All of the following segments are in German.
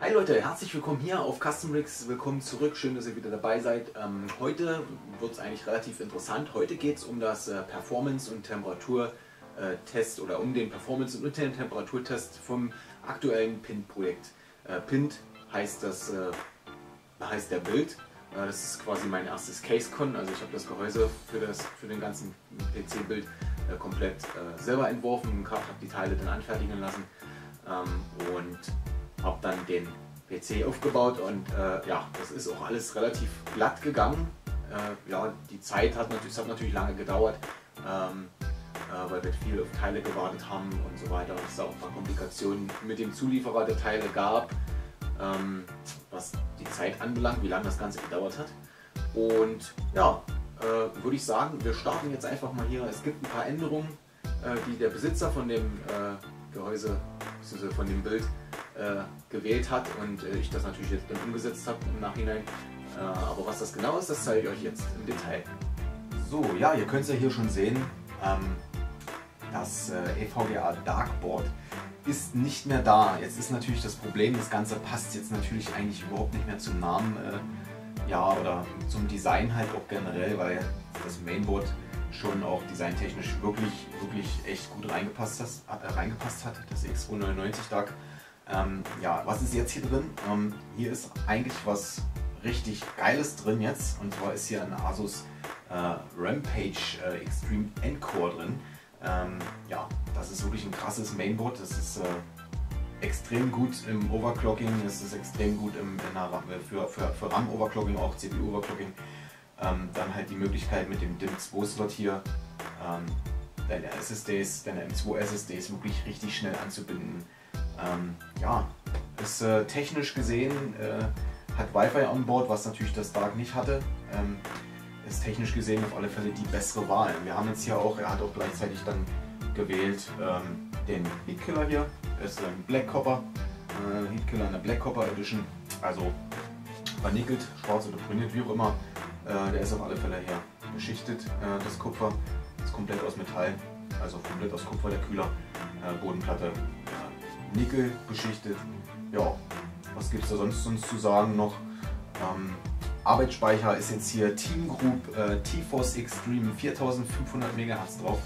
Hi Leute, herzlich willkommen hier auf Custom Rigs. Willkommen zurück, schön, dass ihr wieder dabei seid. Heute wird es eigentlich relativ interessant. Heute geht es um das Performance- und Temperaturtest oder um den Performance- und den Temperaturtest vom aktuellen Pint-Projekt. Pint heißt das heißt der Build. Das ist quasi mein erstes Casecon, also ich habe das Gehäuse für den ganzen PC-Build komplett selber entworfen, habe die Teile dann anfertigen lassen und habe dann den PC aufgebaut und ja, das ist auch alles relativ glatt gegangen. Ja, die Zeit hat natürlich lange gedauert, weil wir viel auf Teile gewartet haben und so weiter, und es da auch mal Komplikationen mit dem Zulieferer der Teile gab, was die Zeit anbelangt, wie lange das Ganze gedauert hat. Und ja, würde ich sagen, wir starten jetzt einfach mal hier. Es gibt ein paar Änderungen, die der Besitzer von dem Gehäuse, bzw. von dem Bild gewählt hat und ich das natürlich jetzt dann umgesetzt habe im Nachhinein. Aber was das genau ist, das zeige ich euch jetzt im Detail. So, ja, ihr könnt es ja hier schon sehen, das EVGA Darkboard ist nicht mehr da. Jetzt ist natürlich das Problem, das Ganze passt jetzt natürlich eigentlich überhaupt nicht mehr zum Namen, ja, oder zum Design halt auch generell, weil das Mainboard schon auch designtechnisch wirklich echt gut reingepasst hat, das X299 DAC. Ja, was ist jetzt hier drin? Hier ist eigentlich was richtig Geiles drin jetzt, und zwar ist hier ein Asus Rampage Extreme Encore drin. Ja, das ist wirklich ein krasses Mainboard, das ist extrem gut im Overclocking, das ist extrem gut für RAM-Overclocking, auch CPU-Overclocking. Dann halt die Möglichkeit mit dem DIMM2-Slot hier, deine M2-SSDs wirklich richtig schnell anzubinden. Ja, ist technisch gesehen, hat Wi-Fi an Bord, was natürlich das Dark nicht hatte. Ist technisch gesehen auf alle Fälle die bessere Wahl. Wir haben jetzt hier auch, er hat auch gleichzeitig dann gewählt den Heatkiller hier, das ist ein Black Copper, Heatkiller in der Black Copper Edition, also vernickelt, schwarz oder brüniert, wie auch immer, der ist auf alle Fälle hier beschichtet, das Kupfer, ist komplett aus Metall, also komplett aus Kupfer der Kühler, Bodenplatte, Nickel beschichtet. Ja, was gibt es da sonst zu sagen noch? Arbeitsspeicher ist jetzt hier Team Group T-Force Extreme, 4500 MHz drauf.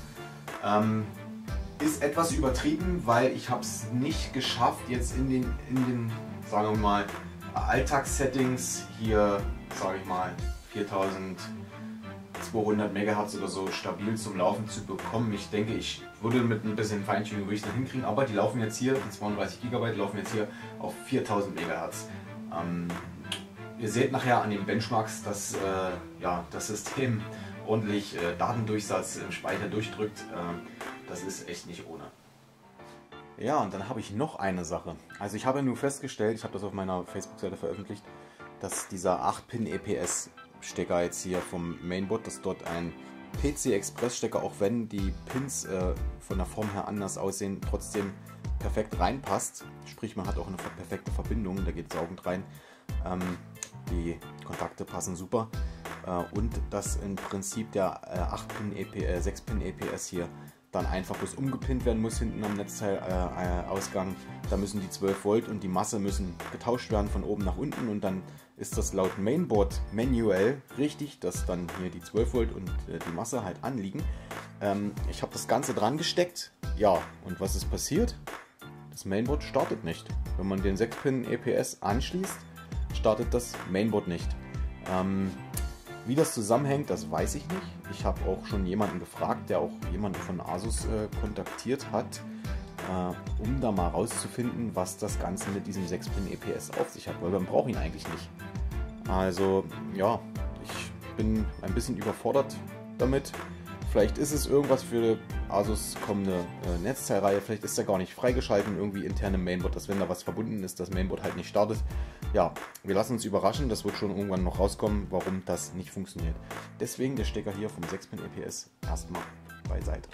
Ist etwas übertrieben, weil ich habe es nicht geschafft, jetzt in den sagen wir mal Alltagssettings hier, sage ich mal 4200 MHz oder so stabil zum Laufen zu bekommen. Ich denke, ich würde mit ein bisschen Feintuning würde ich es noch hinkriegen, aber die laufen jetzt hier, 32 GB laufen jetzt hier auf 4000 MHz. Ihr seht nachher an den Benchmarks, dass ja, das System ordentlich Datendurchsatz im Speicher durchdrückt. Das ist echt nicht ohne. Ja, und dann habe ich noch eine Sache. Also ich habe nur festgestellt, ich habe das auf meiner Facebook-Seite veröffentlicht, dass dieser 8-Pin-EPS-Stecker jetzt hier vom Mainboard, dass dort ein PC-Express-Stecker, auch wenn die Pins von der Form her anders aussehen, trotzdem perfekt reinpasst. Sprich, man hat auch eine perfekte Verbindung, da geht saugend rein. Die Kontakte passen super und dass im Prinzip der 6-Pin-EPS hier dann einfach bloß umgepinnt werden muss hinten am Netzteilausgang. Da müssen die 12 Volt und die Masse müssen getauscht werden von oben nach unten, und dann ist das laut Mainboard manuell richtig, dass dann hier die 12 Volt und die Masse halt anliegen. Ich habe das Ganze dran gesteckt, ja, und was ist passiert? Das Mainboard startet nicht. Wenn man den 6-Pin-EPS anschließt, startet das Mainboard nicht. Wie das zusammenhängt, das weiß ich nicht. Ich habe auch schon jemanden gefragt, der auch jemanden von Asus kontaktiert hat, um da mal rauszufinden, was das Ganze mit diesem 6-Pin-EPS auf sich hat, weil man braucht ihn eigentlich nicht. Also ja, ich bin ein bisschen überfordert damit. Vielleicht ist es irgendwas für Asus kommende Netzteilreihe, vielleicht ist er gar nicht freigeschaltet und irgendwie intern im Mainboard, dass wenn da was verbunden ist, das Mainboard halt nicht startet. Ja, wir lassen uns überraschen, das wird schon irgendwann noch rauskommen, warum das nicht funktioniert. Deswegen der Stecker hier vom 6-Pin EPS erstmal beiseite.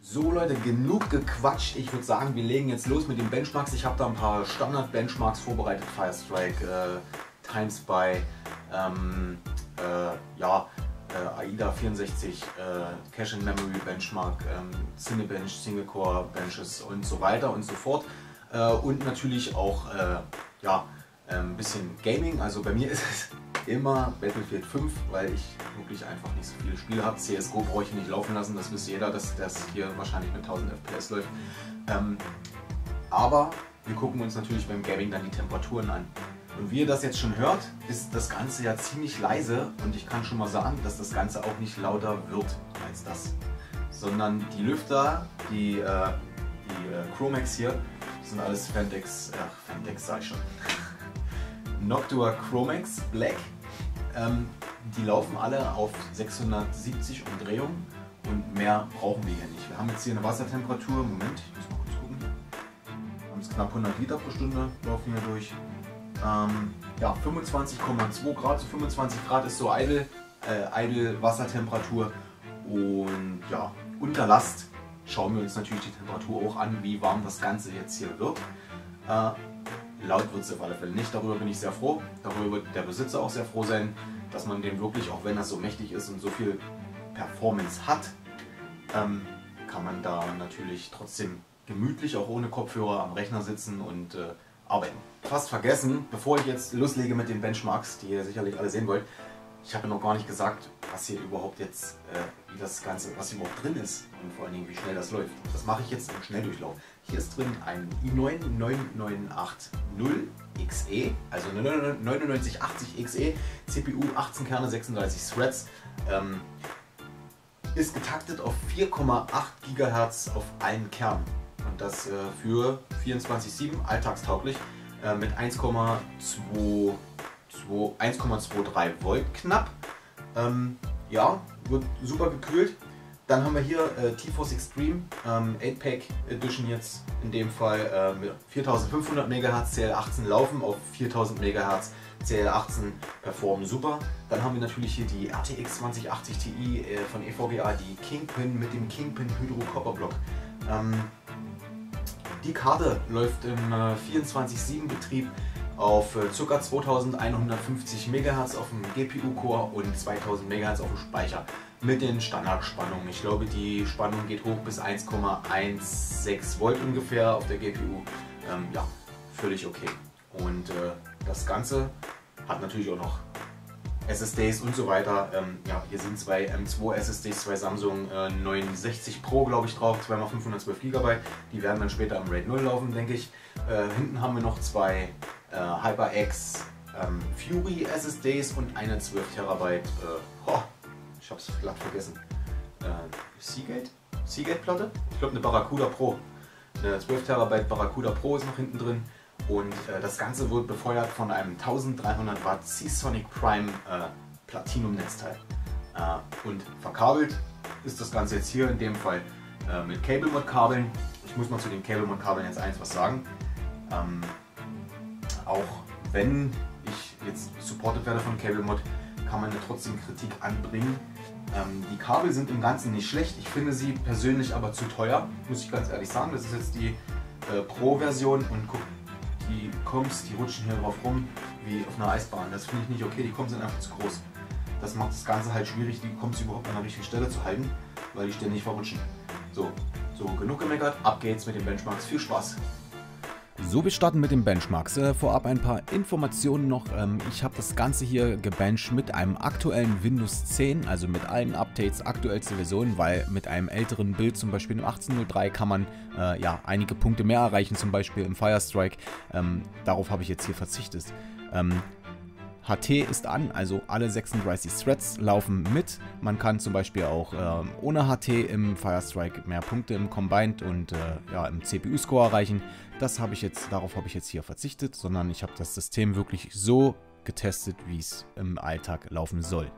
So Leute, genug gequatscht. Ich würde sagen, wir legen jetzt los mit den Benchmarks. Ich habe da ein paar Standard-Benchmarks vorbereitet, Firestrike, Timespy, ja, AIDA64, Cache and Memory Benchmark, Cinebench, Single Core Benches und so weiter und so fort. und natürlich auch ja, ein bisschen Gaming. Also bei mir ist es immer Battlefield 5, weil ich wirklich einfach nicht so viele Spiele habe. CSGO brauche ich nicht laufen lassen, das wisst jeder, dass das hier wahrscheinlich mit 1000 FPS läuft. Aber wir gucken uns natürlich beim Gaming dann die Temperaturen an. Und wie ihr das jetzt schon hört, ist das Ganze ja ziemlich leise und ich kann schon mal sagen, dass das Ganze auch nicht lauter wird als das. Sondern die Lüfter, die Chromax hier, sind alles Fendex, Fendex sag ich schon, Noctua Chromax Black. Die laufen alle auf 670 Umdrehungen und mehr brauchen wir hier nicht. Wir haben jetzt hier eine Wassertemperatur, Moment, ich muss mal kurz gucken, wir haben jetzt knapp 100 Liter pro Stunde, laufen hier durch. Ja, 25,2 Grad zu 25 Grad ist so idle Wassertemperatur und ja, unter Last schauen wir uns natürlich die Temperatur auch an, wie warm das Ganze jetzt hier wird. Laut wird es auf alle Fälle nicht, darüber bin ich sehr froh, darüber wird der Besitzer auch sehr froh sein, dass man den wirklich, auch wenn das so mächtig ist und so viel Performance hat, kann man da natürlich trotzdem gemütlich auch ohne Kopfhörer am Rechner sitzen und arbeiten. Fast vergessen, bevor ich jetzt loslege mit den Benchmarks, die ihr sicherlich alle sehen wollt, ich habe noch gar nicht gesagt, was hier überhaupt jetzt, wie das Ganze, was überhaupt drin ist und vor allen Dingen, wie schnell das läuft. Das mache ich jetzt im Schnelldurchlauf. Hier ist drin ein i9-9980XE, also 9980XE, CPU 18 Kerne, 36 Threads, ist getaktet auf 4,8 GHz auf allen Kernen. Und das für 24/7 alltagstauglich mit 1,23 Volt knapp. Ja, wird super gekühlt. Dann haben wir hier T-Force Extreme 8-Pack Edition jetzt in dem Fall mit 4500 MHz CL18 laufen auf 4000 MHz CL18 performen super. Dann haben wir natürlich hier die RTX 2080 Ti von EVGA, die Kingpin mit dem Kingpin Hydro-Copper Block. Die Karte läuft im 24/7-Betrieb auf ca. 2150 MHz auf dem GPU-Core und 2000 MHz auf dem Speicher mit den Standardspannungen. Ich glaube, die Spannung geht hoch bis 1,16 Volt ungefähr auf der GPU. Ja, völlig okay. Und das Ganze hat natürlich auch noch SSDs und so weiter. Ja, hier sind zwei M2 SSDs, zwei Samsung 960 Pro, glaube ich, drauf, 2x512 GB. Die werden dann später im RAID 0 laufen, denke ich. Hinten haben wir noch zwei HyperX Fury SSDs und eine 12 TB, ich habe es glatt vergessen, Seagate Platte? Ich glaube eine Barracuda Pro. Eine 12 TB Barracuda Pro ist noch hinten drin. Und das Ganze wird befeuert von einem 1300 Watt Seasonic Prime Platinum Netzteil. Und verkabelt ist das Ganze jetzt hier in dem Fall mit CableMod Kabeln. Ich muss mal zu den CableMod Kabeln jetzt eins was sagen. Auch wenn ich jetzt supported werde von CableMod, kann man ja trotzdem Kritik anbringen. Die Kabel sind im Ganzen nicht schlecht. Ich finde sie persönlich aber zu teuer, muss ich ganz ehrlich sagen. Das ist jetzt die Pro-Version und guck, die Comms, die rutschen hier drauf rum wie auf einer Eisbahn. Das finde ich nicht okay, die Comms sind einfach zu groß. Das macht das Ganze halt schwierig, die Comms überhaupt an der richtigen Stelle zu halten, weil die ständig verrutschen. So genug gemeckert, ab geht's mit den Benchmarks, viel Spaß! So, wir starten mit den Benchmarks. Vorab ein paar Informationen noch. Ich habe das Ganze hier gebencht mit einem aktuellen Windows 10, also mit allen Updates, aktuellste Version, weil mit einem älteren Bild, zum Beispiel im 1803, kann man ja, einige Punkte mehr erreichen, zum Beispiel im Firestrike. Darauf habe ich jetzt hier verzichtet. HT ist an, also alle 36 Threads laufen mit. Man kann zum Beispiel auch ohne HT im Firestrike mehr Punkte im Combined und ja, im CPU-Score erreichen. Das habe ich jetzt, darauf habe ich jetzt hier verzichtet, sondern ich habe das System wirklich so getestet, wie es im Alltag laufen soll.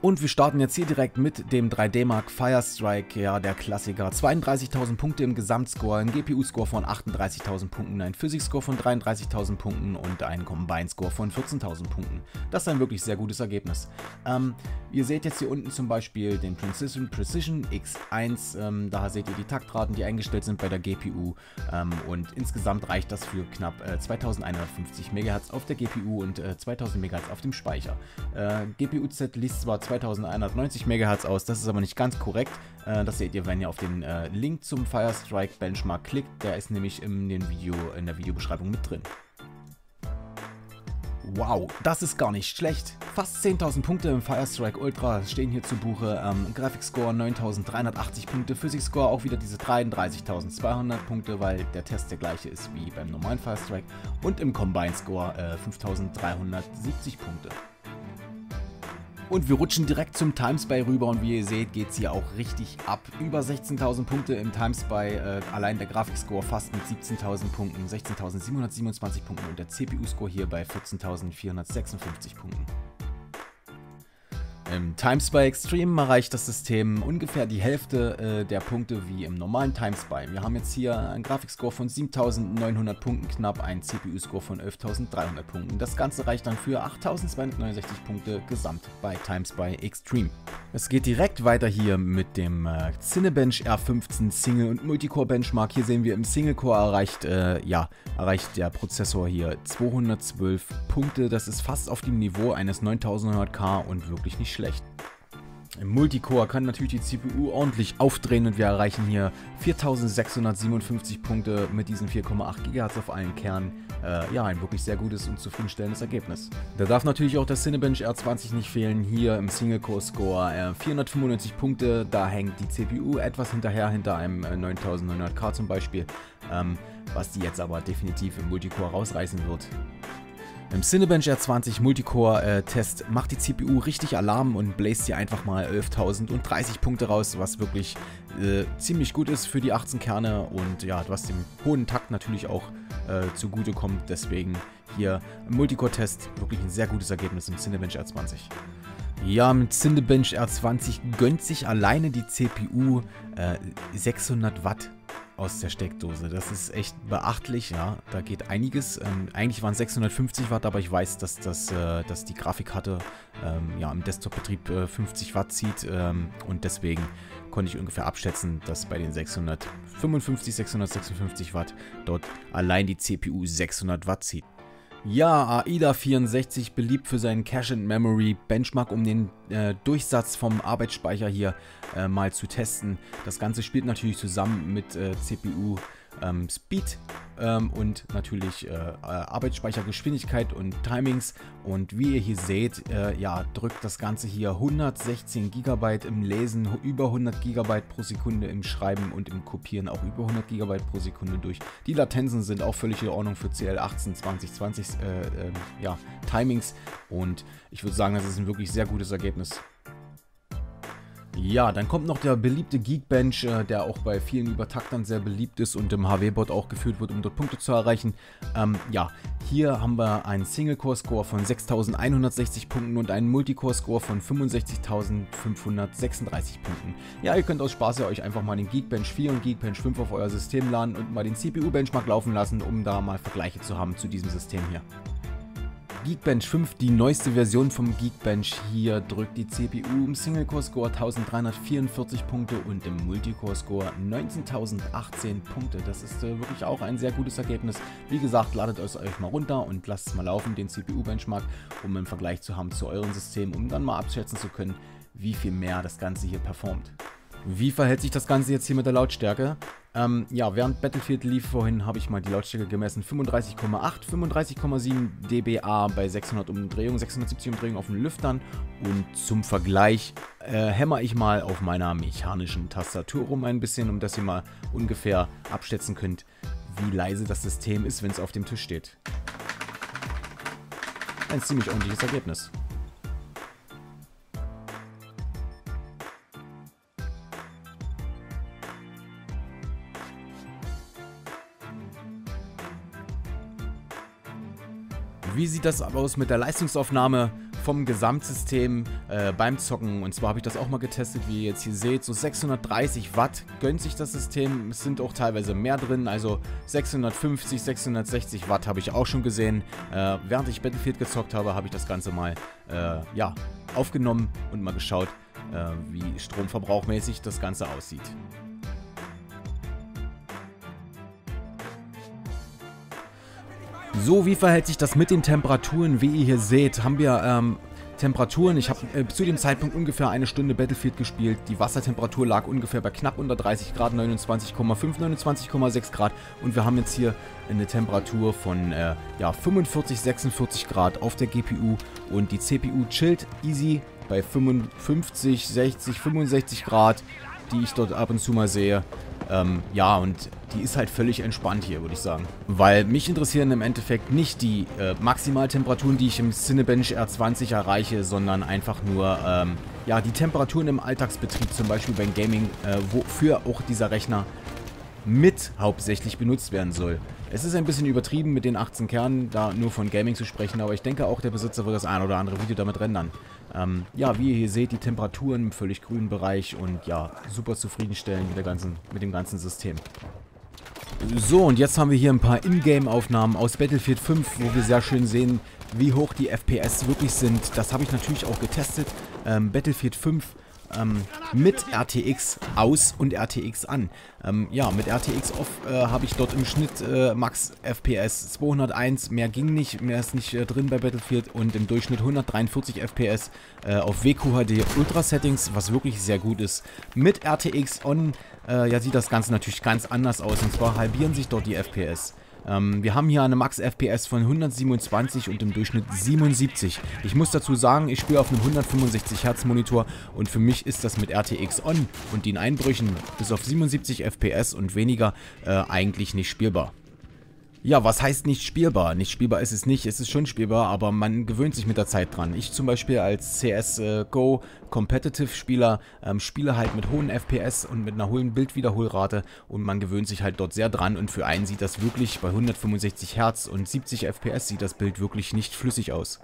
Und wir starten jetzt hier direkt mit dem 3D Mark Firestrike, ja, der Klassiker. 32.000 Punkte im Gesamtscore, ein GPU-Score von 38.000 Punkten, ein Physics-Score von 33.000 Punkten und ein Combined-Score von 14.000 Punkten. Das ist ein wirklich sehr gutes Ergebnis. Ihr seht jetzt hier unten zum Beispiel den Precision X1, da seht ihr die Taktraten, die eingestellt sind bei der GPU und insgesamt reicht das für knapp 2150 MHz auf der GPU und 2000 MHz auf dem Speicher. GPU-Z liest zwar 2190 MHz aus. Das ist aber nicht ganz korrekt. Das seht ihr, wenn ihr auf den Link zum Firestrike Benchmark klickt. Der ist nämlich in der Videobeschreibung mit drin. Wow, das ist gar nicht schlecht. Fast 10.000 Punkte im Firestrike Ultra stehen hier zu Buche. Grafikscore 9.380 Punkte, Physikscore auch wieder diese 33.200 Punkte, weil der Test der gleiche ist wie beim normalen Firestrike. Und im Combined Score 5.370 Punkte. Und wir rutschen direkt zum Timespy rüber und wie ihr seht, geht es hier auch richtig ab. Über 16.000 Punkte im Timespy, allein der Grafikscore fast mit 17.000 Punkten, 16.727 Punkten und der CPU-Score hier bei 14.456 Punkten. Im Timespy Extreme erreicht das System ungefähr die Hälfte der Punkte wie im normalen Timespy. Wir haben jetzt hier einen Grafikscore von 7.900 Punkten knapp, einen CPU-Score von 11.300 Punkten. Das Ganze reicht dann für 8.269 Punkte gesamt bei Timespy Extreme. Es geht direkt weiter hier mit dem Cinebench R15 Single- und Multicore Benchmark. Hier sehen wir, im Single-Core erreicht der Prozessor hier 212 Punkte. Das ist fast auf dem Niveau eines 9900K und wirklich nicht schlecht. Im Multicore kann natürlich die CPU ordentlich aufdrehen und wir erreichen hier 4.657 Punkte mit diesen 4,8 GHz auf allen Kernen. Ja, ein wirklich sehr gutes und zufriedenstellendes Ergebnis. Da darf natürlich auch das Cinebench R20 nicht fehlen. Hier im Single-Core-Score 495 Punkte, da hängt die CPU etwas hinterher, hinter einem 9900K zum Beispiel, was die jetzt aber definitiv im Multicore rausreißen wird. Im Cinebench R20 Multicore-Test macht die CPU richtig Alarm und bläst hier einfach mal 11.030 Punkte raus, was wirklich ziemlich gut ist für die 18 Kerne und ja, was dem hohen Takt natürlich auch zugute kommt. Deswegen hier im Multicore-Test wirklich ein sehr gutes Ergebnis im Cinebench R20. Ja, mit Cinebench R20 gönnt sich alleine die CPU 600 Watt. Aus der Steckdose. Das ist echt beachtlich, ja, da geht einiges. Eigentlich waren es 650 Watt, aber ich weiß, dass die Grafikkarte ja, im Desktop-Betrieb 50 Watt zieht und deswegen konnte ich ungefähr abschätzen, dass bei den 655, 656 Watt dort allein die CPU 600 Watt zieht. Ja, AIDA64 beliebt für seinen Cache-and-Memory-Benchmark, um den Durchsatz vom Arbeitsspeicher hier mal zu testen. Das Ganze spielt natürlich zusammen mit CPU-Speed und natürlich Arbeitsspeichergeschwindigkeit und Timings. Und wie ihr hier seht, ja, drückt das Ganze hier 116 GB im Lesen, über 100 GB pro Sekunde im Schreiben und im Kopieren auch über 100 GB pro Sekunde durch. Die Latenzen sind auch völlig in Ordnung für CL18, 20, 20 ja, Timings und ich würde sagen, das ist ein wirklich sehr gutes Ergebnis. Ja, dann kommt noch der beliebte Geekbench, der auch bei vielen Übertaktern sehr beliebt ist und im HW-Bot auch geführt wird, um dort Punkte zu erreichen. Ja, hier haben wir einen Single-Core-Score von 6.160 Punkten und einen Multicore-Score von 65.536 Punkten. Ja, ihr könnt aus Spaß ja euch einfach mal den Geekbench 4 und Geekbench 5 auf euer System laden und mal den CPU-Benchmark laufen lassen, um da mal Vergleiche zu haben zu diesem System hier. Geekbench 5, die neueste Version vom Geekbench hier, drückt die CPU im Single-Core-Score 1344 Punkte und im Multicore-Score 19.018 Punkte. Das ist wirklich auch ein sehr gutes Ergebnis. Wie gesagt, ladet es euch mal runter und lasst es mal laufen, den CPU-Benchmark, um einen Vergleich zu haben zu eurem System, um dann mal abschätzen zu können, wie viel mehr das Ganze hier performt. Wie verhält sich das Ganze jetzt hier mit der Lautstärke? Ja, während Battlefield lief vorhin, habe ich mal die Lautstärke gemessen. 35,8, 35,7 dBA bei 600 Umdrehungen, 670 Umdrehungen auf den Lüftern. Und zum Vergleich hämmer ich mal auf meiner mechanischen Tastatur rum ein bisschen, um dass ihr mal ungefähr abschätzen könnt, wie leise das System ist, wenn es auf dem Tisch steht. Ein ziemlich ordentliches Ergebnis. Wie sieht das aus mit der Leistungsaufnahme vom Gesamtsystem beim Zocken? Und zwar habe ich das auch mal getestet, wie ihr jetzt hier seht. So 630 Watt gönnt sich das System. Es sind auch teilweise mehr drin. Also 650, 660 Watt habe ich auch schon gesehen. Während ich Battlefield gezockt habe, habe ich das Ganze mal ja, aufgenommen und mal geschaut, wie stromverbrauchmäßig das Ganze aussieht. So, wie verhält sich das mit den Temperaturen? Wie ihr hier seht, haben wir Temperaturen. Ich habe zu dem Zeitpunkt ungefähr eine Stunde Battlefield gespielt. Die Wassertemperatur lag ungefähr bei knapp unter 30 Grad, 29,5, 29,6 Grad. Und wir haben jetzt hier eine Temperatur von 45, 46 Grad auf der GPU. Und die CPU chillt easy bei 55, 60, 65 Grad, die ich dort ab und zu mal sehe. Ja, und die ist halt völlig entspannt hier, würde ich sagen. Weil mich interessieren im Endeffekt nicht die Maximaltemperaturen, die ich im Cinebench R20 erreiche, sondern einfach nur ja, die Temperaturen im Alltagsbetrieb, zum Beispiel beim Gaming, wofür auch dieser Rechner mit hauptsächlich benutzt werden soll. Es ist ein bisschen übertrieben, mit den 18 Kernen da nur von Gaming zu sprechen, aber ich denke auch, der Besitzer wird das ein oder andere Video damit rendern. Ja, wie ihr hier seht, die Temperaturen im völlig grünen Bereich und ja, super zufriedenstellend mit dem ganzen System. So, und jetzt haben wir hier ein paar Ingame-Aufnahmen aus Battlefield 5, wo wir sehr schön sehen, wie hoch die FPS wirklich sind. Das habe ich natürlich auch getestet. Battlefield 5 mit RTX aus und RTX an. Ja, mit RTX off habe ich dort im Schnitt Max FPS 201, mehr ging nicht, mehr ist nicht drin bei Battlefield, und im Durchschnitt 143 FPS auf WQHD Ultra Settings, was wirklich sehr gut ist. Mit RTX on ja, sieht das Ganze natürlich ganz anders aus, und zwar halbieren sich dort die FPS. Wir haben hier eine Max-FPS von 127 und im Durchschnitt 77. Ich muss dazu sagen, ich spiele auf einem 165 Hertz Monitor und für mich ist das mit RTX on und den Einbrüchen bis auf 77 FPS und weniger eigentlich nicht spielbar. Ja, was heißt nicht spielbar? Nicht spielbar ist es nicht, es ist schon spielbar, aber man gewöhnt sich mit der Zeit dran. Ich zum Beispiel als CSGO Competitive Spieler spiele halt mit hohen FPS und mit einer hohen Bildwiederholrate, und man gewöhnt sich halt dort sehr dran, und für einen sieht das wirklich bei 165 Hertz und 70 FPS sieht das Bild wirklich nicht flüssig aus.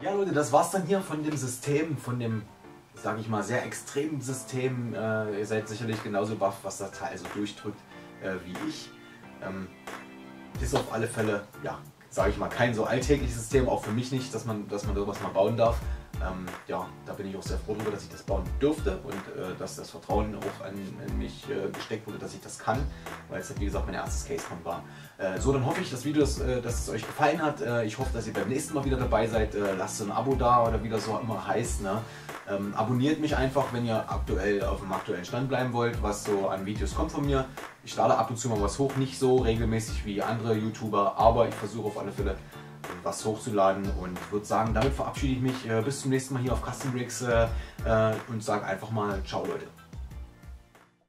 Ja Leute, das war's dann hier von dem System, von dem, sag ich mal, sehr extremen System. Ihr seid sicherlich genauso baff, was das Teil so durchdrückt wie ich. Ist auf alle Fälle, ja, sage ich mal, kein so alltägliches System, auch für mich nicht, dass man sowas mal bauen darf. Ja, da bin ich auch sehr froh darüber, dass ich das bauen durfte und dass das Vertrauen auch an mich gesteckt wurde, dass ich das kann, weil es halt, wie gesagt, mein erstes Casecon war. So, dann hoffe ich, das Video, dass es euch gefallen hat. Ich hoffe, dass ihr beim nächsten Mal wieder dabei seid. Lasst so ein Abo da oder wie das so immer heißt, ne? Abonniert mich einfach, wenn ihr aktuell auf dem aktuellen Stand bleiben wollt, was so an Videos kommt von mir. Ich lade ab und zu mal was hoch, nicht so regelmäßig wie andere YouTuber, aber ich versuche auf alle Fälle was hochzuladen, und würde sagen, damit verabschiede ich mich bis zum nächsten Mal hier auf Custom Rigs und sage einfach mal ciao Leute.